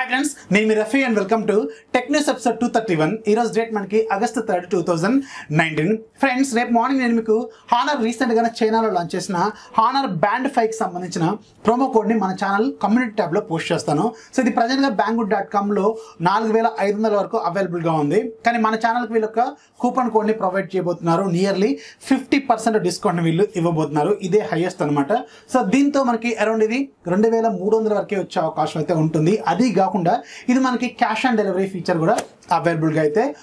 Hi friends, name is Rafi and welcome to Tech News episode 231. Heroes date manki August 3rd, 2019. Friends, rep morning nenu Honor recent ga China lo launch chesina Honor Band 5 ki sambandhinchina promo code ni mana channel community tab lo post chestanu. So idi present ga banggood.com lo 4500 varaku available ga undi. Kani mana channel ki veelokka coupon code ni provide cheyabothunaru nearly 50% discount veelu ivvabothunaru. Ide highest anamata. So deento manaki around idi 2300 varaku vache avakasham aithe untundi. Adi this is a cash and delivery feature available. This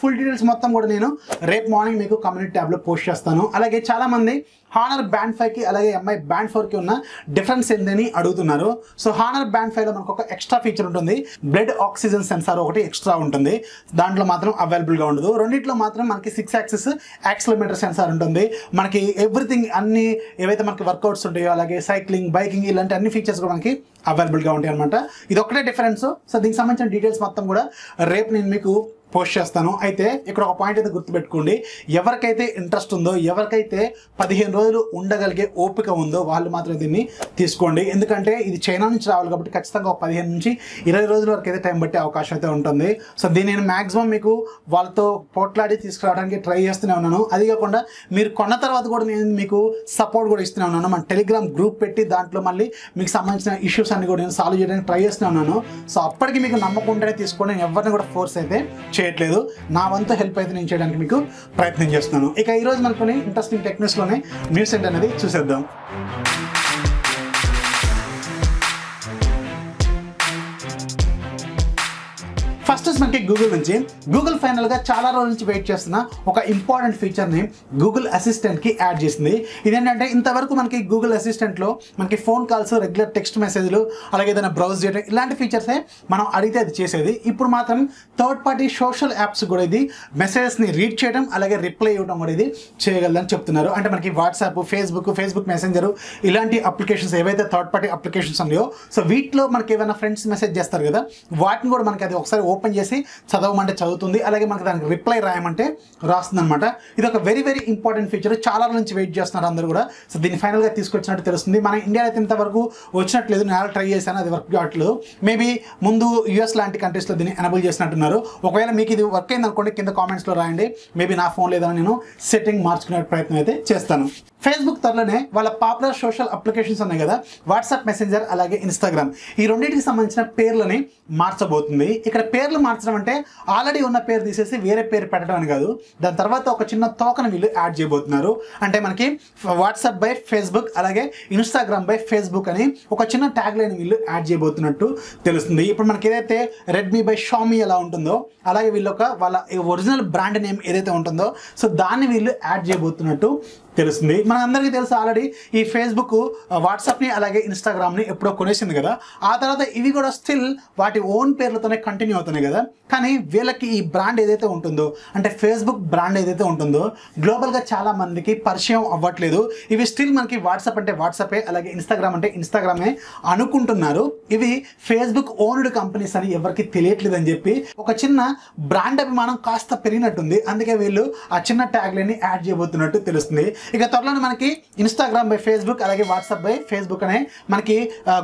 full details rape morning make a community tablet post. Honor Band 5 ki alage MI Band 4 ki unna difference endani adugutunnaru. So Honor Band 5 lo manaku oka extra feature untundi, blood oxygen sensor okati extra untundi, dantlo maatram available ga undadu. Renditlo maatram manaki 6 axis accelerometer sensor untundi, manaki everything anni evaithe manaki workouts untayo alage cycling, biking ilanti anni features kuda manaki available ga untayi anamata. Idi okkade difference. So deeniki sambandhinchina details mattam kuda rep nenu meeku post chestanu. Aithe ikkada oka point aithe gurtu pettukondi, evarkaithe interest undo, evarkaithe 15 రోజులు ఉండగలిగే ఓపిక ఉందో వాళ్ళు మాత్రమే దీన్ని తీసుకోండి. ఎందుకంటే ఇది China నుంచి రావాలి కాబట్టి ఖచ్చితంగా 15 నుంచి 20 రోజుల వరకు అయితే టైం పట్టే అవకాశం అయితే ఉంటుంది. సో దీన్ని నేను మాక్సిమం మీకు వాళ్ళతో పోట్లాడి తీసుకురావడానికి ట్రై చేస్తూనే ఉన్నాను. అది కాకుండా మీరు కొన్న తర్వాత కూడా నేను మీకు సపోర్ట్ కూడా ఇస్తూనే ఉన్నాను. మన టెలిగ్రామ్ గ్రూప్ పెట్టి దాంట్లో మళ్ళీ మీకు సంబంధించిన ఇష్యూస్ అన్ని కూడా నేను సాల్వ్ చేయడానికి ట్రై చేస్తూనే ఉన్నాను. సో అప్పటికి మీకు నమ్మకం ఉంటేనే తీసుకోండి, నేను ఎవరిని కూడా ఫోర్స్ అయితే చేయట్లేదు. నా వంతు హెల్ప్ అయితే నేను చేయడానికి మీకు ప్రయత్నం చేస్తున్నాను. ఇక ఈరోజు మనకునే ఇంట్రెస్టింగ్ టెక్నిక్స్లోనే న్యూస్ ఏంటి అనేది చూసేద్దాం. ఫస్ట్ మనకి గూగుల్ నుంచి, గూగుల్ ఫైనల్గా చాలా రోజుల నుంచి వెయిట్ చేస్తున్న ఒక ఇంపార్టెంట్ ఫీచర్ని గూగుల్ అసిస్టెంట్కి యాడ్ చేసింది. ఇదేంటంటే ఇంతవరకు మనకి గూగుల్ అసిస్టెంట్లో మనకి ఫోన్ కాల్స్, రెగ్యులర్ టెక్స్ట్ మెసేజ్లు, అలాగే ఏదైనా బ్రౌజ్ చేయడం ఇలాంటి ఫీచర్సే మనం అడిగితే అది చేసేది. ఇప్పుడు మాత్రం థర్డ్ పార్టీ సోషల్ యాప్స్ కూడా ఇది మెసేజెస్ని రీడ్ చేయడం అలాగే రిప్లై ఇవ్వడం కూడా ఇది చేయగలదని చెప్తున్నారు. అంటే మనకి వాట్సాప్, ఫేస్బుక్ మెసెంజరు ఇలాంటి అప్లికేషన్స్ ఏవైతే థర్డ్ పార్టీ అప్లికేషన్స్ ఉన్నాయో, సో వీటిలో మనకి ఏమైనా ఫ్రెండ్స్ మెసేజ్ చేస్తారు కదా, వాటిని కూడా మనకి అది ఒకసారి ఓపెన్ చేసి చదవమంటే చదువుతుంది, అలాగే మనకు దానికి రిప్లై రాయమంటే రాస్తుంది అనమాట. ఇది ఒక వెరీ వెరీ ఇంపార్టెంట్ ఫీచర్, చాలా రోజుల నుంచి వెయిట్ చేస్తున్నారు అందరూ కూడా. సో దీన్ని ఫైనల్గా తీసుకొచ్చినట్టు తెలుస్తుంది. మన ఇండియాలో అయితే ఇంతవరకు వచ్చినట్లేదు, నేను అలా ట్రై చేశాను, అది వర్క్ కావట్లేదు. మేబీ ముందు యూఎస్ లాంటి కంట్రీస్లో దీన్ని ఎనబుల్ చేసినట్టున్నారు. ఒకవేళ మీకు ఇది వర్క్ అయింది అనుకోండి కింద కామెంట్స్లో రాయండి, మేబీ నా ఫోన్ లేదని నేను సెట్టింగ్ మార్చుకునే ప్రయత్నం అయితే చేస్తాను. ఫేస్బుక్ త్వరలోనే వాళ్ళ పాపులర్ సోషల్ అప్లికేషన్స్ ఉన్నాయి కదా, వాట్సాప్ మెసెంజర్ అలాగే ఇన్స్టాగ్రామ్, ఈ రెండింటికి సంబంధించిన పేర్లని మార్చబోతుంది. ఇక్కడ పేర్లు మార్చడం అంటే ఆల్రెడీ ఉన్న పేరు తీసేసి వేరే పేరు పెట్టడం అని కాదు, దాని తర్వాత ఒక చిన్న తోకను వీళ్ళు యాడ్ చేయబోతున్నారు. అంటే మనకి వాట్సాప్ బై ఫేస్బుక్ అలాగే ఇన్స్టాగ్రామ్ బై ఫేస్బుక్ అని ఒక చిన్న ట్యాగ్ లైన్ వీళ్ళు యాడ్ చేయబోతున్నట్టు తెలుస్తుంది. ఇప్పుడు మనకి ఏదైతే రెడ్మీ బై షామీ ఎలా ఉంటుందో అలాగే వీళ్ళొక వాళ్ళ ఒరిజినల్ బ్రాండ్ నేమ్ ఏదైతే ఉంటుందో, సో దాన్ని వీళ్ళు యాడ్ చేయబోతున్నట్టు తెలుస్తుంది. మనందరికీ తెలుసు ఆల్రెడీ ఈ ఫేస్బుక్ వాట్సాప్ని అలాగే ఇన్స్టాగ్రామ్ని ఎప్పుడో కొనేసింది కదా, ఆ తర్వాత ఇవి కూడా స్టిల్ వాటి ఓన్ పేర్లతోనే కంటిన్యూ అవుతున్నాయి కదా. కానీ వీళ్ళకి ఈ బ్రాండ్ ఏదైతే ఉంటుందో, అంటే ఫేస్బుక్ బ్రాండ్ ఏదైతే ఉంటుందో, గ్లోబల్గా చాలా మందికి పరిచయం అవ్వట్లేదు. ఇవి స్టిల్ మనకి వాట్సాప్ అంటే వాట్సాపే, అలాగే ఇన్స్టాగ్రామ్ అంటే ఇన్స్టాగ్రామే అనుకుంటున్నారు. ఇవి ఫేస్బుక్ ఓన్డ్ కంపెనీస్ అని ఎవరికి తెలియట్లేదు అని చెప్పి ఒక చిన్న బ్రాండ్ అభిమానం కాస్త పెరిగినట్టుంది. అందుకే వీళ్ళు ఆ చిన్న ట్యాగ్లైన్ని యాడ్ చేయబోతున్నట్టు తెలుస్తుంది. ఇక త్వరలోనే మనకి ఇన్స్టాగ్రామ్ బై ఫేస్బుక్ అలాగే వాట్సాప్ బై ఫేస్బుక్ అనే మనకి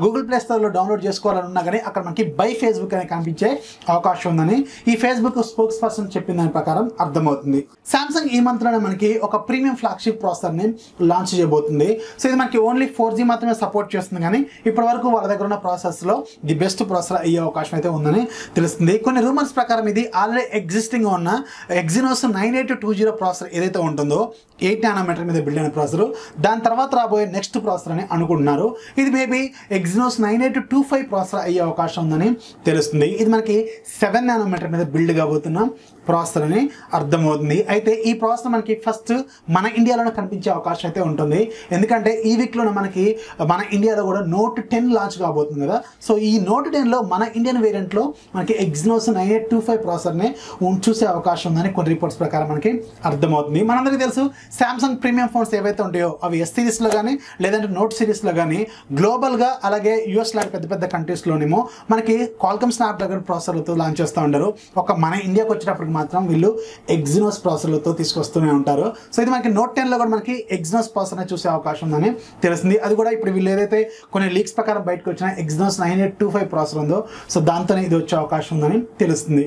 గూగుల్ ప్లే స్టోర్లో డౌన్లోడ్ చేసుకోవాలనున్నా కానీ అక్కడ మనకి బై ఫేస్బుక్ అనే కనిపించే అవకాశం ఉందని ఈ ఫేస్బుక్ స్పోక్స్ పర్సన్ చెప్పిన దాని ప్రకారం అర్థమవుతుంది. సామ్సంగ్ ఈ మంత్లోనే మనకి ఒక ప్రీమియం ఫ్లాగ్షిప్ ప్రాసెసర్ని లాంచ్ చేయబోతుంది. సో ఇది మనకి ఓన్లీ 4G మాత్రమే సపోర్ట్ చేస్తుంది, కానీ ఇప్పటి వరకు వాళ్ళ దగ్గర ఉన్న ప్రాసెసర్స్లో ది బెస్ట్ ప్రాసెసర్ అయ్యే అవకాశం అయితే ఉందని తెలుస్తుంది. కొన్ని రూమర్స్ ప్రకారం ఇది ఆల్రెడీ ఎగ్జిస్టింగ్ ఉన్న ఎగ్జినోస్ 9820 ప్రాసెసర్ ఏదైతే ఉంటుందో, 8 నానోమీటర్ మీద బిల్డ్ అయిన ప్రాసెసర్, దాని తర్వాత రాబోయే నెక్స్ట్ ప్రాసెసర్ అని అనుకుంటున్నారు. ఇది మేబీ ఎగ్జినోస్ 9825 ప్రాసెసర్ అయ్యే అవకాశం ఉందని తెలుస్తుంది. ఇది మనకి 7 నానోమీటర్ మీద బిల్డ్ కాబోతున్న ప్రాసెసర్ అని అర్థమవుతుంది. అయితే ఈ ప్రాసెసర్ మనకి ఫస్ట్ మన ఇండియాలోనే కనిపించే అవకాశం అయితే ఉంటుంది. ఎందుకంటే ఈ వీక్లోనే మనకి మన ఇండియాలో కూడా Note 10 లాంచ్ కాబోతుంది కదా. సో ఈ Note 10లో మన ఇండియన్ వేరియంట్లో మనకి ఎగ్జినోస్ 9825 ప్రాసెసర్ని చూసే అవకాశం ఉందని కొన్ని రిపోర్ట్స్ ప్రకారం మనకి అర్థమవుతుంది. మనందరికీ తెలుసు సామ్సంగ్ ప్రీమియం premium phones ఏవైతే ఉంటాయో అవి S series లో గాని లేదంటే Note series లో గాని గ్లోబల్ గా అలాగే US లాంటి పెద్ద పెద్ద కంట్రీస్ లోనేమో మనకి Qualcomm Snapdragon ప్రాసెసర్లతో లాంచ్ చేస్తా ఉంటారు. ఒక మన ఇండియాకి వచ్చేటప్పటికి మాత్రం వీళ్ళు Exynos ప్రాసెసర్లతో తీసుకొస్తూనే ఉంటారు. సో ఇది మనకి Note 10 లో కూడా మనకి Exynos ప్రాసెసర్నే చూసే అవకాశం ఉందని తెలుస్తుంది. అది కూడా ఇప్పుడు వీళ్ళు ఏదైతే కొన్ని లీక్స్ ప్రకారం బయటకు వచ్చిన Exynos 9825 ప్రాసెసర్ ఉందో సో దాంతోనే ఇది వచ్చే అవకాశం ఉందని తెలుస్తుంది.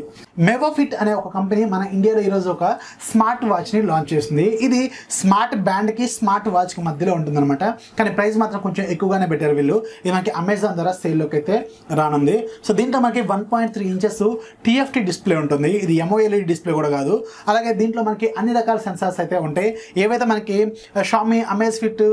Amazfit అనే ఒక కంపెనీ మన ఇండియాలో ఈరోజు ఒక స్మార్ట్ వాచ్ని లాంచ్ చేసింది. ఇది స్మార్ట్ బ్యాండ్కి స్మార్ట్ వాచ్కి మధ్యలో ఉంటుందన్నమాట. కానీ ప్రైస్ మాత్రం కొంచెం ఎక్కువగానే పెట్టారు వీళ్ళు. ఇది మనకి అమెజాన్ ద్వారా సేల్లోకి అయితే రానుంది. సో దీంట్లో మనకి 1.3 ఇంచెస్ TFT డిస్ప్లే ఉంటుంది. ఇది MOLED డిస్ప్లే కూడా కాదు. అలాగే దీంట్లో మనకి అన్ని రకాల సెన్సార్స్ అయితే ఉంటాయి. ఏవైతే మనకి షామీ అమేజ్ఫిట్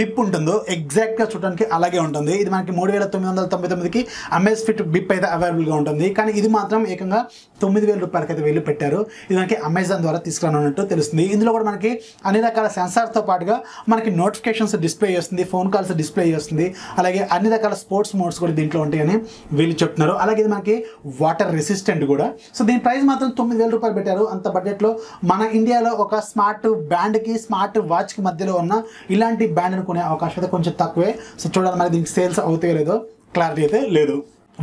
బిప్ ఉంటుందో ఎగ్జాక్ట్గా చూడడానికి అలాగే ఉంటుంది. ఇది మనకి 3999కి అమేజ్ఫిట్ బిప్ అయితే అవైలబుల్గా ఉంటుంది. కానీ ఇది మాత్రం ఏకంగా ₹9000 అయితే వీళ్ళు పెట్టారు. ఇది మనకి అమెజాన్ ద్వారా తీసుకురానున్నట్టు తెలుస్తుంది. ఇందులో కూడా మనకి అన్ని రకాల సెన్సార్తో పాటుగా మనకి నోటిఫికేషన్స్ డిస్ప్లే చేస్తుంది, ఫోన్ కాల్స్ డిస్ప్లే చేస్తుంది, అలాగే అన్ని రకాల స్పోర్ట్స్ మోడ్స్ కూడా దీంట్లో ఉంటాయని వీళ్ళు చెప్తున్నారు. అలాగే ఇది మనకి వాటర్ రెసిస్టెంట్ కూడా. సో దీని ప్రైస్ మాత్రం ₹9000 పెట్టారు. అంత బడ్జెట్లో మన ఇండియాలో ఒక స్మార్ట్ బ్యాండ్కి స్మార్ట్ వాచ్కి మధ్యలో ఉన్న ఇలాంటి బ్యాండ్ను కొనే అవకాశం అయితే కొంచెం తక్కువే. సో చూడాలి మరి దీనికి సేల్స్ అవుతాయో లేదో క్లారిటీ అయితే లేదు.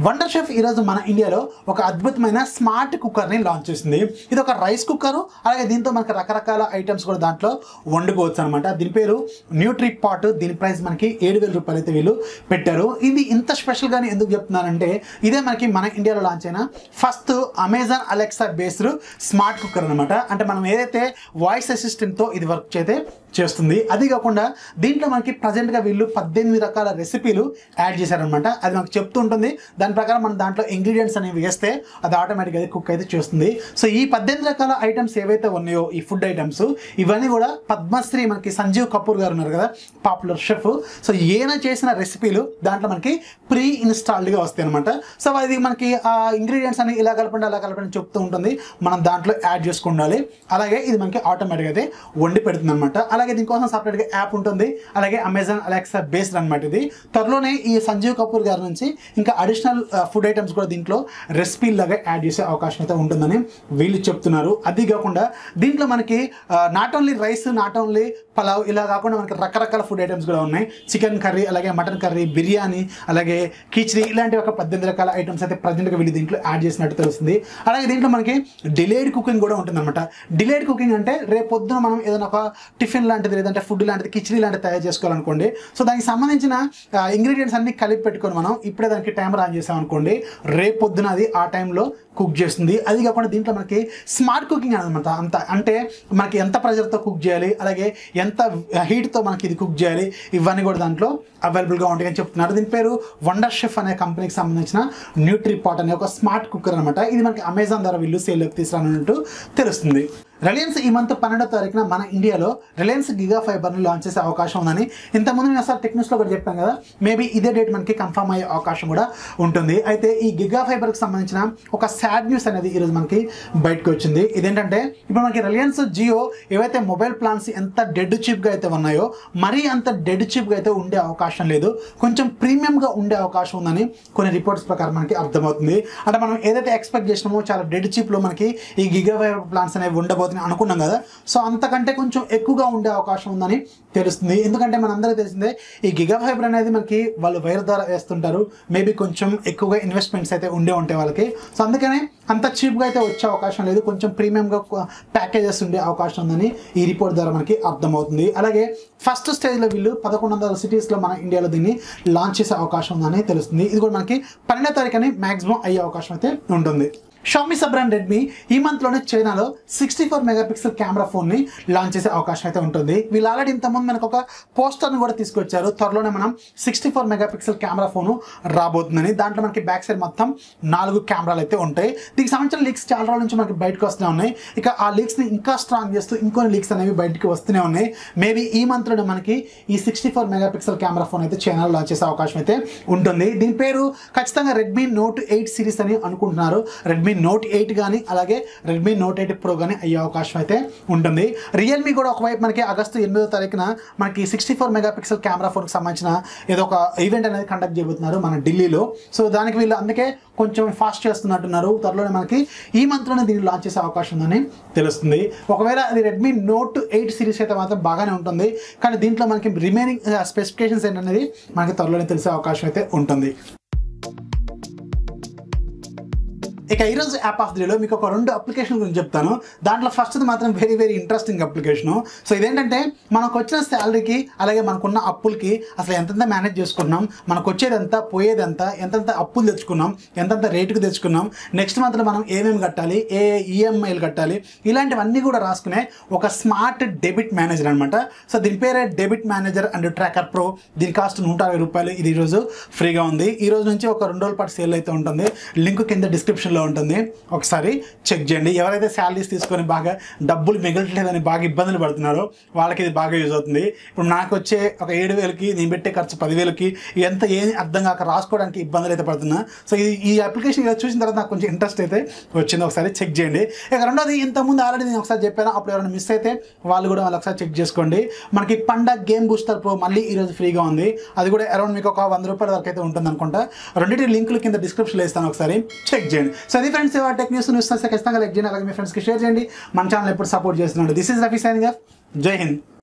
వండర్ షెఫ్ ఈరోజు మన ఇండియాలో ఒక అద్భుతమైన స్మార్ట్ కుక్కర్ని లాంచ్ చేసింది. ఇది ఒక రైస్ కుక్కరు. అలాగే దీంతో మనకు రకరకాల ఐటమ్స్ కూడా దాంట్లో వండుకోవచ్చు అనమాట. దీని పేరు న్యూట్రీ పాట్. దీని ప్రైస్ మనకి ₹7000 అయితే వీళ్ళు పెట్టారు. ఇది ఇంత స్పెషల్గానే ఎందుకు చెప్తున్నానంటే ఇదే మనకి మన ఇండియాలో లాంచ్ అయిన first Amazon Alexa based smart cooker అనమాట. అంటే మనం ఏదైతే వాయిస్ అసిస్టెంట్తో ఇది వర్క్ చేస్తుంది. అది కాకుండా దీంట్లో మనకి ప్రజెంట్గా వీళ్ళు 18 రకాల రెసిపీలు యాడ్ చేశారనమాట. అది మనకు చెప్తూ ఉంటుంది. దాని ప్రకారం మనం దాంట్లో ఇంగ్రీడియంట్స్ అనేవి వేస్తే అది ఆటోమేటిక్గా అది కుక్ అయితే చేస్తుంది. సో ఈ 18 రకాల ఐటమ్స్ ఏవైతే ఉన్నాయో ఈ ఫుడ్ ఐటమ్స్ ఇవన్నీ కూడా పద్మశ్రీ మనకి సంజీవ్ కపూర్ గారు ఉన్నారు కదా, పాపులర్ షెఫ్. సో ఈయన చేసిన రెసిపీలు దాంట్లో మనకి ప్రీ ఇన్స్టాల్డ్గా వస్తాయి అనమాట. సో అది మనకి ఆ ఇంగ్రీడియంట్స్ అనేవి ఇలా కలపండి అలా కలపండి చెప్తూ ఉంటుంది. మనం దాంట్లో యాడ్ చేసుకుండాలి. అలాగే ఇది మనకి ఆటోమేటిక్గా అయితే వండి పెడుతుంది అనమాట. అలాగే దీనికోసం సపరేట్గా యాప్ ఉంటుంది. అలాగే అమెజాన్ అలెక్సా బేస్డ్ అనమాట. ఇది త్వరలోనే ఈ సంజీవ్ కపూర్ గారి నుంచి ఇంకా అడిషనల్ ఫుడ్ ఐటమ్స్ కూడా దీంట్లో రెసిపీలాగా యాడ్ చేసే అవకాశం అయితే ఉంటుందని వీళ్ళు చెప్తున్నారు. అది కాకుండా దీంట్లో మనకి not only rice, not only pulao ఇలా కాకుండా మనకి రకరకాల ఫుడ్ ఐటమ్స్ కూడా ఉన్నాయి. చికెన్ కర్రీ, అలాగే మటన్ కర్రీ, బిర్యానీ, అలాగే కిచడీ ఇలాంటి ఒక 18 రకాల ఐటమ్స్ అయితే ప్రజెంట్గా వీళ్ళు దీంట్లో యాడ్ చేసినట్టు తెలుస్తుంది. అలాగే దీంట్లో మనకి డిలేడ్ కుకింగ్ కూడా ఉంటుందన్నమాట. డిలేడ్ కుకింగ్ అంటే రేపు పొద్దున మనం ఏదైనా ఒక టిఫిన్ లాంటిది లేదంటే ఫుడ్ లాంటిది కిచడీ లాంటిది తయారు చేసుకోవాలనుకోండి. సో దానికి సంబంధించిన ఇంగ్రీడియంట్స్ అన్ని కలిపి పెట్టుకొని మనం ఇప్పుడే దానికి టైమర్ ఆన్ చేసామనుకోండి, రేపు పొద్దున అది ఆ టైంలో కుక్ చేస్తుంది. అది కాకుండా దీంట్లో మనకి స్మార్ట్ కుకింగ్ అనమాట. అంత అంటే మనకి ఎంత ప్రెషర్తో కుక్ చేయాలి, అలాగే ఎంత హీట్తో మనకి ఇది కుక్ చేయాలి, ఇవన్నీ కూడా దాంట్లో అవైలబుల్గా ఉంటాయి అని చెప్తున్నారు. దీని పేరు వండర్ షెఫ్ అనే కంపెనీకి సంబంధించిన న్యూట్రీ పాట్ అనే ఒక స్మార్ట్ కుక్కర్ అనమాట. ఇది మనకి అమెజాన్ ద్వారా వీళ్ళు సేల్లోకి తీసుకురానున్నట్టు తెలుస్తుంది. రిలయన్స్ ఈ మంత్ 12వ తారీఖున మన ఇండియాలో రిలయన్స్ జియో ఫైబర్ని లాంచ్ చేసే అవకాశం ఉందని ఇంతకుముందు నేను అసలు టెక్నిక్స్లో కూడా చెప్పాను కదా, మేబీ ఇదే డేట్ మనకి కన్ఫర్మ్ అయ్యే అవకాశం కూడా ఉంటుంది. అయితే ఈ జియో ఫైబర్కి సంబంధించిన ఒక సాడ్ న్యూస్ అనేది ఈరోజు మనకి బయటకు వచ్చింది. ఇదేంటంటే ఇప్పుడు మనకి రిలయన్స్ జియో ఏవైతే మొబైల్ ప్లాన్స్ ఎంత డెడ్ చీప్గా అయితే ఉన్నాయో మరీ అంత డెడ్ చీప్గా అయితే ఉండే అవకాశం లేదు. కొంచెం ప్రీమియంగా ఉండే అవకాశం ఉందని కొన్ని రిపోర్ట్స్ ప్రకారం మనకి అర్థమవుతుంది. అంటే మనం ఏదైతే ఎక్స్పెక్ట్ చేసినామో చాలా డెడ్ చీప్లో మనకి ఈ జియో ఫైబర్ ప్లాన్స్ అనేవి ఉండబోతుంది అనుకున్నాం కదా. సో అంతకంటే కొంచెం ఎక్కువగా ఉండే అవకాశం ఉందని తెలుస్తుంది. ఎందుకంటే మనందరికీ తెలిసిందే ఈ జియో ఫైబర్ అనేది మనకి వాళ్ళు వైర్ ద్వారా వేస్తుంటారు. మేబీ కొంచెం ఎక్కువగా ఇన్వెస్ట్మెంట్స్ అయితే ఉండే ఉంటాయి వాళ్ళకి. సో అందుకనే అంత చీప్గా అయితే వచ్చే అవకాశం లేదు. కొంచెం ప్రీమియంగా ప్యాకేజెస్ ఉండే అవకాశం ఉందని ఈ రిపోర్ట్ ద్వారా మనకి అర్థమవుతుంది. అలాగే ఫస్ట్ స్టేజ్లో వీళ్ళు 1100 సిటీస్లో మన ఇండియాలో దీన్ని లాంచ్ చేసే అవకాశం ఉందని తెలుస్తుంది. ఇది కూడా మనకి 12వ తారీఖు అని మ్యాక్సిమం అయ్యే అవకాశం అయితే ఉంటుంది. షామీ సబ్రాండ్ రెడ్మీ ఈ మంత్లోనే చైనాలో 64 మెగాపిక్సెల్ కెమెరా ఫోన్ని లాంచ్ చేసే అవకాశం అయితే ఉంటుంది. వీళ్ళు ఆల్రెడీ ఇంతకుముందు మనకు ఒక పోస్టర్ని కూడా తీసుకొచ్చారు. త్వరలోనే మనం 64 మెగాపిక్సెల్ కెమెరా ఫోను రాబోతుందని. దాంట్లో మనకి బ్యాక్ సైడ్ మొత్తం 4 కెమెరాలు అయితే ఉంటాయి. దీనికి సంబంధించిన లీక్స్ చాలా రోజుల నుంచి మనకి బయటకు వస్తూనే ఉన్నాయి. ఇక ఆ లీక్స్ని ఇంకా స్ట్రాంగ్ చేస్తూ ఇంకొన్ని లీక్స్ అనేవి బయటకు వస్తూనే ఉన్నాయి. మేబీ ఈ మంత్లోనే మనకి ఈ 64 మెగాపిక్సెల్ కెమెరా ఫోన్ అయితే చైనాలో లాంచ్ చేసే అవకాశం అయితే ఉంటుంది. దీని పేరు ఖచ్చితంగా రెడ్మీ నోట్ 8 సిరీస్ అని అనుకుంటున్నారు. రెడ్మీ Note 8 గాని అలాగే Redmi Note 8 Pro గాని అయ్యే అవకాశం అయితే ఉంటుంది. Realme కూడా ఒకవైపు మనకి ఆగస్టు 8వ తారీఖున మనకి 64 మెగాపిక్సెల్ కెమెరా ఫోన్ కి సంబంధించిన ఏదో ఒక ఈవెంట్ అనేది కండక్ట్ చేయబోతున్నారు మన ఢిల్లీలో. సో దానికి వీళ్ళు అందుకే కొంచెం ఫాస్ట్ చేస్తున్నట్టున్నారు. త్వరలోనే మనకి ఈ మంత్లోనే దీన్ని లాంచ్ చేసే అవకాశం ఉందని తెలుస్తుంది. ఒకవేళ అది Redmi Note 8 సిరీస్ అయితే మాత్రం బాగానే ఉంటుంది, కానీ దీంట్లో మనకి రిమైనింగ్ స్పెసిఫికేషన్స్ ఏంటనేది మనకి త్వరలోనే తెలిసే అవకాశం అయితే ఉంటుంది. ఇక ఈరోజు యాప్ ఆఫ్ ది డేలో మీకు ఒక రెండు అప్లికేషన్ గురించి చెప్తాను. దాంట్లో ఫస్ట్ మాత్రం very very interesting application. So ఇదేంటంటే మనకు వచ్చిన శాలరీకి అలాగే మనకున్న అప్పులకి అసలు ఎంతెంత మేనేజ్ చేసుకున్నాం, మనకు వచ్చేదంతా పోయేదంతా, ఎంతెంత అప్పులు తెచ్చుకున్నాం, ఎంతెంత రేటుకు తెచ్చుకున్నాం, నెక్స్ట్ మంత్లో మనం ఏమేమి కట్టాలి, ఏ ఈఎంఐలు కట్టాలి, ఇలాంటివన్నీ కూడా రాసుకునే ఒక స్మార్ట్ డెబిట్ మేనేజర్ అనమాట. సో దీని పేరే debit manager and tracker pro. దీని కాస్ట్ ₹160. ఇది ఈరోజు ఫ్రీగా ఉంది. ఈ రోజు నుంచి ఒక 2 రోజుల పాటు సేల్ అయితే ఉంటుంది. లింక్ కింద డిస్క్రిప్షన్ ఉంటుంది, ఒకసారి చెక్ చేయండి. ఎవరైతే శాలరీస్ తీసుకొని బాగా డబ్బులు మిగలట్లేదని బాగా ఇబ్బందులు పడుతున్నారో వాళ్ళకి ఇది బాగా యూజ్ అవుతుంది. ఇప్పుడు నాకు వచ్చే ఒక 7,000కి నేను పెట్టే ఖర్చు 10,000కి ఎంత ఏం అర్థం కాక రాసుకోవడానికి ఇబ్బందులు అయితే పడుతున్నా. సో ఈ అప్లికేషన్ ఇలా చూసిన తర్వాత నాకు కొంచెం ఇంట్రెస్ట్ అయితే వచ్చింది, ఒకసారి చెక్ చేయండి. ఇక రెండోది ఇంతకుముందు ఆల్రెడీ నేను ఒకసారి చెప్పాను, అప్పుడు ఎవరైనా మిస్ అయితే వాళ్ళు కూడా వాళ్ళు ఒకసారి చెక్ చేసుకోండి. మనకి పండగ గేమ్ బూస్టర్ ప్రో మళ్ళీ ఈరోజు ఫ్రీగా ఉంది. అది కూడా అరౌండ్ మీకు ఒక ₹100 వరకు అయితే ఉంటుంది అనుకుంటా. రెండింటి లింకులు కింద డిస్క్రిప్షన్లో ఇస్తాను, ఒకసారి చెక్ చేయండి. సో అది ఫ్రెండ్స్, ఇవాళ టెక్ న్యూస్ చూస్తే ఖచ్చితంగా లైక్ చేయండి, అలాగే మీ ఫ్రెండ్స్కి షేర్ చేయండి. మన ఛానల్ ఎప్పుడు సపోర్ట్ చేస్తున్నాడు. This is Rafi signing off. జై హింద్.